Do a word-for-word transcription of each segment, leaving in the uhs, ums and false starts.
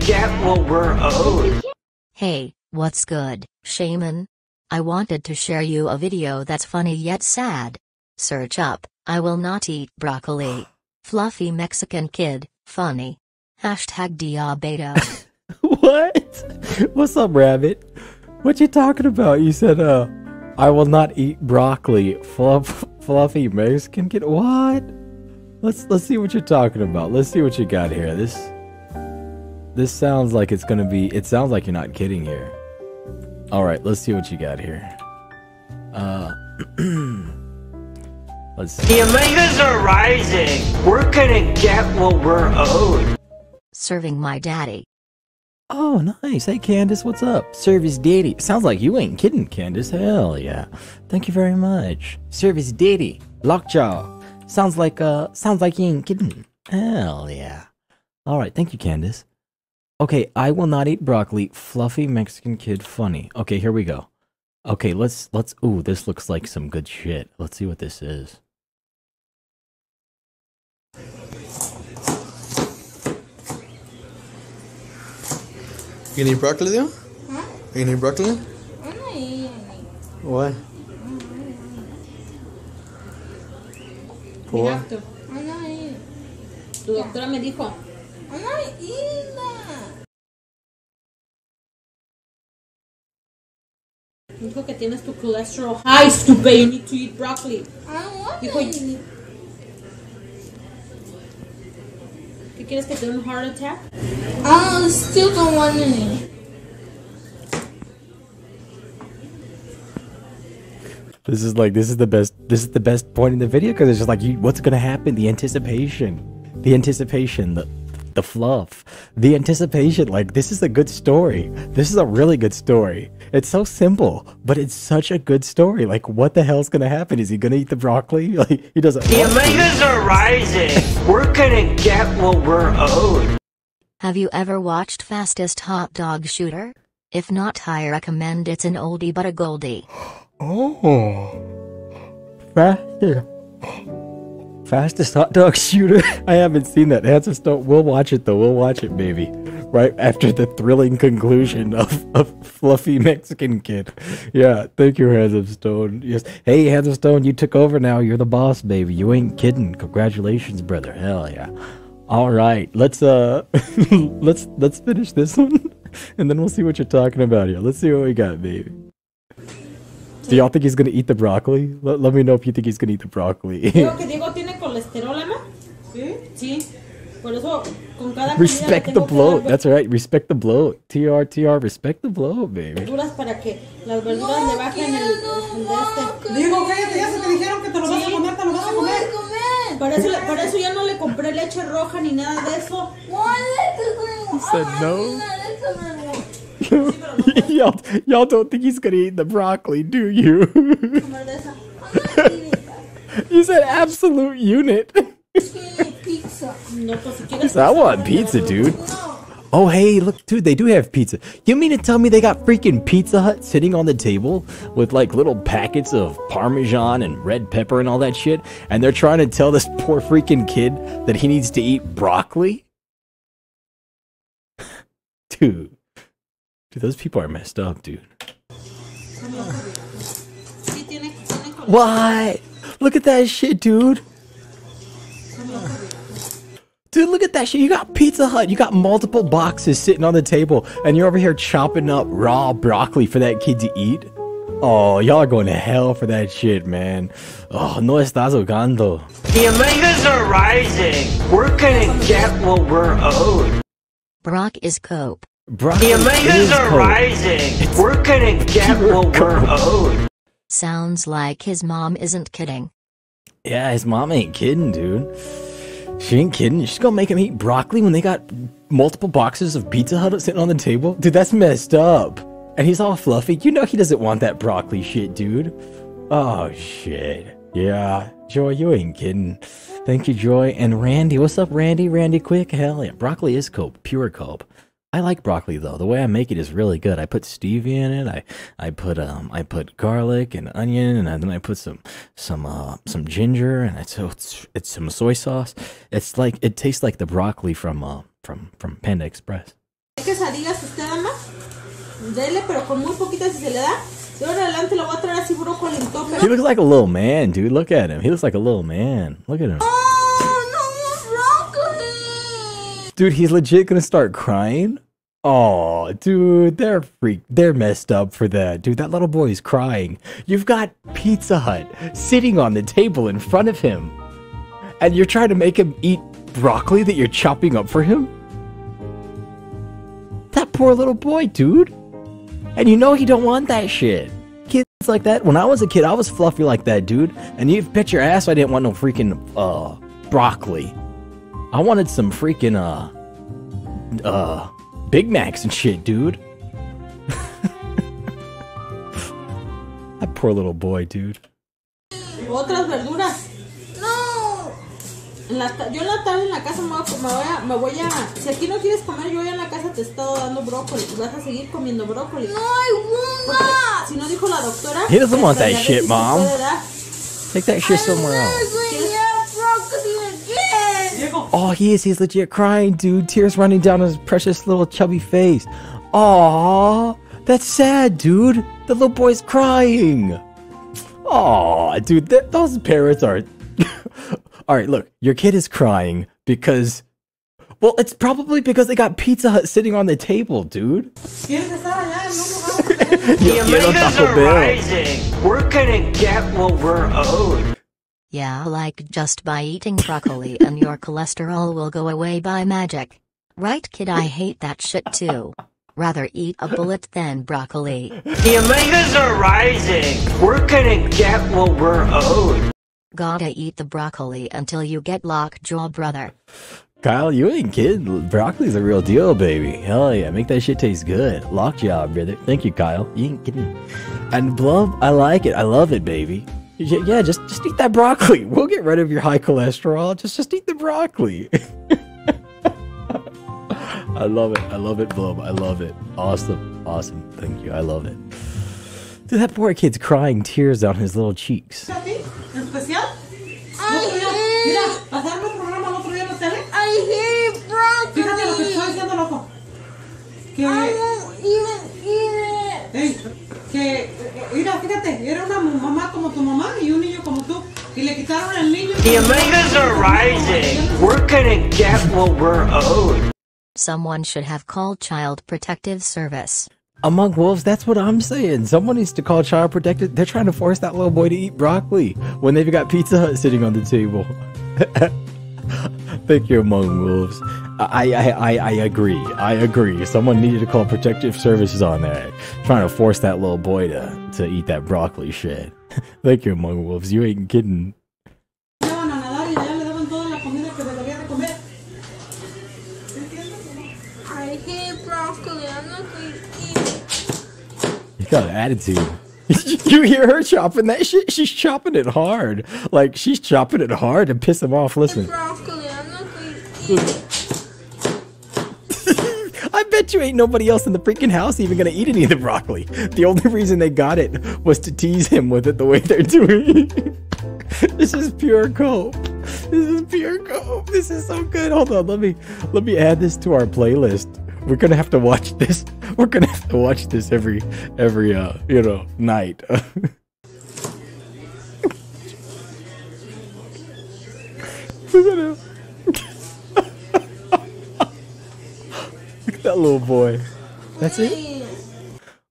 get what we're owed. Hey, what's good, Shaman? I wanted to share you a video that's funny yet sad. Search up, I will not eat broccoli. Fluffy Mexican kid, funny. Hashtag Diabeto. What? What's up, Rabbit? What you talking about? You said, uh, I will not eat broccoli. Fluff, fluffy Mexican kid? What? Let's, let's see what you're talking about. Let's see what you got here. This... This sounds like it's gonna be... It sounds like you're not kidding here. Alright, let's see what you got here. Uh... Let's see. The omegas are rising! We're gonna get what we're owed! Serving my daddy. Oh, nice. Hey, Candace, what's up? Serve his daddy. Sounds like you ain't kidding, Candace. Hell yeah. Thank you very much. Serve his daddy. Lockjaw. Sounds like, uh... Sounds like you ain't kidding. Hell yeah. Alright, thank you, Candace. Okay, I will not eat broccoli. Fluffy Mexican kid funny. Okay, here we go. Okay, let's, let's, ooh, this looks like some good shit. Let's see what this is. You gonna eat broccoli though? Huh? You gonna eat broccoli? I'm not eating it. Why? You have to. I'm not eating it. Tu doctora me dijo. I'm not eating that. Dijo que tienes tu cholesterol high, stupid. You need to eat broccoli. I don't want to eat it. ¿Qué quieres que te dé un heart attack? I still don't want any. This is like this is the best. This is the best point in the video because it's just like, you, what's gonna happen? The anticipation, the anticipation, the the fluff, the anticipation. Like, this is a good story. This is a really good story. It's so simple, but it's such a good story. Like, what the hell's gonna happen? Is he gonna eat the broccoli? Like, he doesn't. The omegas are rising. We're gonna get what we're owed. Have you ever watched Fastest Hot Dog Shooter? If not, I recommend. It's an oldie but a goldie. Oh, faster. Fastest Hot Dog Shooter? I haven't seen that. Handsome Stone. We'll watch it though. We'll watch it, baby. Right after the thrilling conclusion of, of Fluffy Mexican Kid. Yeah, thank you, Handsome Stone. Yes. Hey, Handsome Stone, you took over now. You're the boss, baby. You ain't kidding. Congratulations, brother. Hell yeah. All right, let's uh, let's let's finish this one, and then we'll see what you're talking about here. Let's see what we got, baby. Do y'all think he's gonna eat the broccoli? Let, let me know if you think he's gonna eat the broccoli. Respect the bloat. That's right. Respect the bloat. T R T R. Respect the bloat, baby. Said no. y'all, y'all don't think he's gonna eat the broccoli, do you? You said absolute unit. I want pizza, dude. Oh, hey, look, dude, they do have pizza. You mean to tell me they got freaking Pizza Hut sitting on the table with, like, little packets of Parmesan and red pepper and all that shit, and they're trying to tell this poor freaking kid that he needs to eat broccoli? Dude. Dude, those people are messed up, dude. What? Look at that shit, dude. Dude, look at that shit. You got Pizza Hut. You got multiple boxes sitting on the table, and you're over here chopping up raw broccoli for that kid to eat. Oh, y'all are going to hell for that shit, man. Oh, no estás ahogando. The omegas are rising. We're gonna get what we're owed. Brock is cope. Broccoli. The omegas are cold. Rising. It's we're gonna get what we're owed. Sounds like his mom isn't kidding. Yeah, his mom ain't kidding, dude. She ain't kidding. She's gonna make him eat broccoli when they got multiple boxes of Pizza Hut sitting on the table. Dude, that's messed up. And he's all fluffy. You know he doesn't want that broccoli shit, dude. Oh shit. Yeah, Joy, you ain't kidding. Thank you, Joy. And Randy, what's up, Randy? Randy, quick, hell yeah. Broccoli is cope, pure cope. I like broccoli though. The way I make it is really good. I put stevia in it. I I put um I put garlic and onion, and then I put some some uh some ginger, and I so it's, it's some soy sauce. It's like it tastes like the broccoli from uh from from Panda Express. Hay quesadillas usted ama, dele, pero con muy poquitas si se le da. De ahora adelante lo voy a traer así puro con el tope. He looks like a little man, dude. Look at him. He looks like a little man. Look at him. Oh, no more broccoli. Dude, he's legit gonna start crying. Oh, dude, they're freaked. They're messed up for that. Dude, that little boy is crying. You've got Pizza Hut sitting on the table in front of him. And you're trying to make him eat broccoli that you're chopping up for him? That poor little boy, dude. And you know he don't want that shit. Kids like that. When I was a kid, I was fluffy like that, dude. And you bet your ass I didn't want no freaking, uh, broccoli. I wanted some freaking, uh, uh... Big Macs and shit, dude. That poor little boy, dude. Otras verduras. No. En la yo en la tarde en la casa me voy, a, me, voy a, me voy a... Si aquí no quieres comer, yo voy a la casa te he estado dando brócoli. Vas a seguir comiendo brócoli. No, I will not. Si no dijo la doctora... He doesn't want that shit, mom. Take that shit somewhere else. Oh, he is. He's legit crying, dude. Tears running down his precious little chubby face. Aww. That's sad, dude. The little boy's crying. Aww, dude. Th those parents are... Alright, look. Your kid is crying because... Well, it's probably because they got Pizza Hut sitting on the table, dude. The Americans are rising. We're gonna get what we're owed. Yeah, like just by eating broccoli and your cholesterol will go away by magic. Right, kid? I hate that shit too. Rather eat a bullet than broccoli. The Omegas are rising! We're gonna get what we're owed. Gotta eat the broccoli until you get lockjaw, brother. Kyle, you ain't kidding. Broccoli's a real deal, baby. Hell yeah, make that shit taste good. Lockjaw, brother. Thank you, Kyle. You ain't kidding. And Blub, I like it. I love it, baby. Yeah, just just eat that broccoli. We'll get rid of your high cholesterol. Just just eat the broccoli. I love it. I love it, Blub. I love it. Awesome. Awesome. Thank you. I love it. Dude, that poor kid's crying tears down his little cheeks. I hate broccoli. The Omegas are rising. We're gonna get what we're owed. Someone should have called Child Protective Service. Among wolves, that's what I'm saying. Someone needs to call Child Protective. They're trying to force that little boy to eat broccoli when they've got Pizza Hut sitting on the table. Thank you, Among Wolves. I, I, I, I agree. I agree. Someone needed to call protective services on that. Trying to force that little boy to, to eat that broccoli shit. Thank you, Among Wolves. You ain't kidding. I hate broccoli. I'm not going to eat. You got an attitude. You hear her chopping that shit? She's chopping it hard. Like, she's chopping it hard to piss him off. Listen. Broccoli. I'm not going to eat. I bet you ain't nobody else in the freaking house even gonna eat any of the broccoli. The only reason they got it was to tease him with it the way they're doing. This is pure cope. This is pure cope. This is so good. Hold on, let me let me add this to our playlist. We're gonna have to watch this. We're gonna have to watch this every every uh you know night. That little boy. That's it?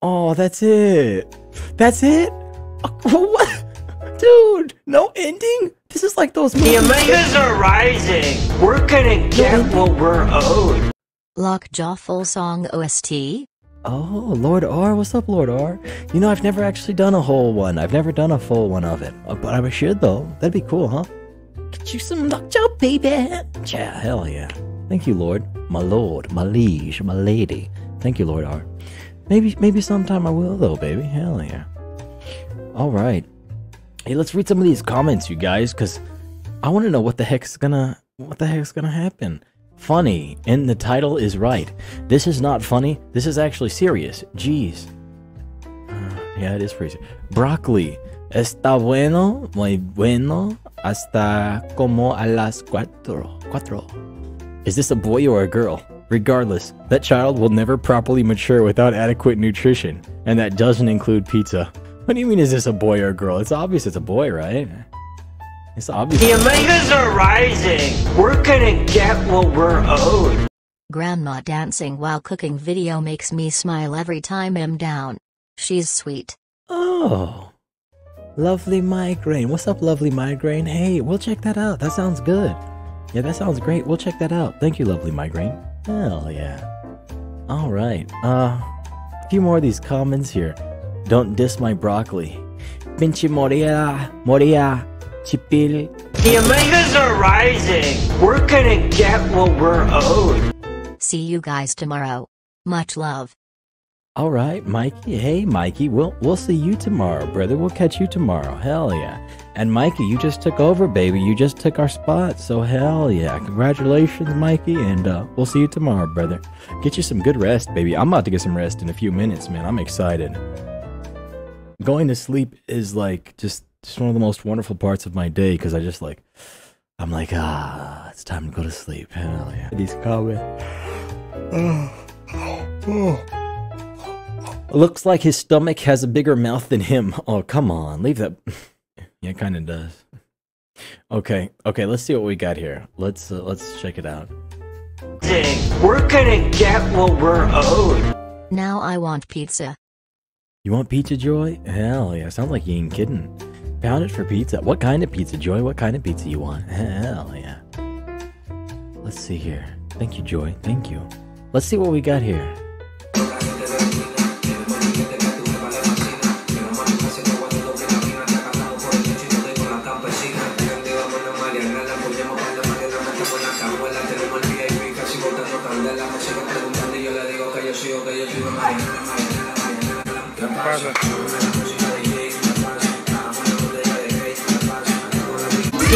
Oh, that's it. That's it? What? Dude, no ending? This is like those movies. The Omegas are rising. We're gonna get what we're owed. Lockjaw full song O S T. Oh, Lord R. What's up, Lord R? You know, I've never actually done a whole one. I've never done a full one of it. But I should, though. That'd be cool, huh? Get you some Lockjaw, baby. Yeah, hell yeah. Thank you, Lord. My lord, my liege, my lady. Thank you, Lord R. Maybe maybe sometime I will, though, baby. Hell yeah. Alright. Hey, let's read some of these comments, you guys, because I want to know what the heck's gonna what the heck's gonna happen. Funny, and the title is right. This is not funny. This is actually serious. Jeez. Uh, yeah, it is pretty serious. Broccoli. Está bueno, muy bueno, hasta como a las cuatro. Cuatro. Is this a boy or a girl? Regardless, that child will never properly mature without adequate nutrition, and that doesn't include pizza. What do you mean, is this a boy or a girl? It's obvious it's a boy, right? It's obvious. The omegas are rising! We're gonna get what we're owed! Grandma dancing while cooking video makes me smile every time I'm down. She's sweet. Oh. Lovely Migraine. What's up, Lovely Migraine? Hey, we'll check that out. That sounds good. Yeah, that sounds great. We'll check that out. Thank you, Lovely Migraine. Hell yeah. Alright, uh, a few more of these comments here. Don't diss my broccoli. Pinche moria, moria, chipil. The omegas are rising! We're gonna get what we're owed! See you guys tomorrow. Much love. Alright, Mikey. Hey, Mikey. We'll, we'll see you tomorrow, brother. We'll catch you tomorrow. Hell yeah. And Mikey, you just took over, baby. You just took our spot. So hell yeah. Congratulations, Mikey. And uh, we'll see you tomorrow, brother. Get you some good rest, baby. I'm about to get some rest in a few minutes, man. I'm excited. Going to sleep is like just, just one of the most wonderful parts of my day because I just like, I'm like, ah, it's time to go to sleep. Hell yeah. These comments. Oh, oh. Looks like his stomach has a bigger mouth than him. Oh, come on. Leave that. Yeah, it kind of does. Okay. Okay, let's see what we got here. Let's uh, let's check it out. We're gonna get what we're owed. Now I want pizza. You want pizza, Joy? Hell yeah. Sounds like you ain't kidding. Pound it for pizza. What kind of pizza, Joy? What kind of pizza you want? Hell yeah. Let's see here. Thank you, Joy. Thank you. Let's see what we got here. The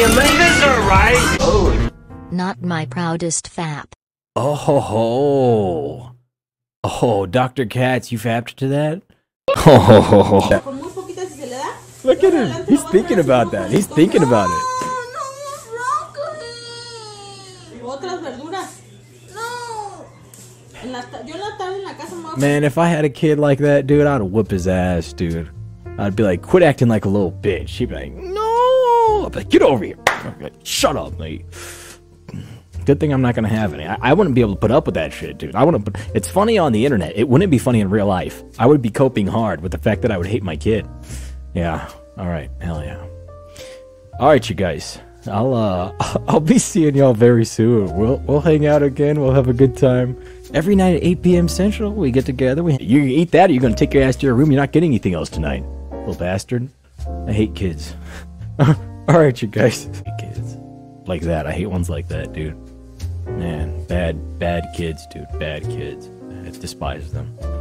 omegas are rising. Oh. Not my proudest fap. Oh ho ho. Oh, Doctor Katz, you fapped to that? Oh ho ho ho. Look at him. He's thinking about that. He's thinking about it. Man, if I had a kid like that, dude, I'd whoop his ass, dude. I'd be like, quit acting like a little bitch. He'd be like, no. I'd be like, get over here. Like, shut up, mate. Good thing I'm not going to have any. I, I wouldn't be able to put up with that shit, dude. I wouldn't. It's funny on the internet. It wouldn't be funny in real life. I would be coping hard with the fact that I would hate my kid. Yeah. All right. Hell yeah. All right, you guys. I'll, uh, I'll be seeing y'all very soon. We'll, we'll hang out again. We'll have a good time. Every night at eight p m Central, we get together. We you eat that, or you're gonna take your ass to your room. You're not getting anything else tonight, little bastard. I hate kids. All right, you guys. Kids like that. I hate ones like that, dude. Man, bad, bad kids, dude. Bad kids. I despise them.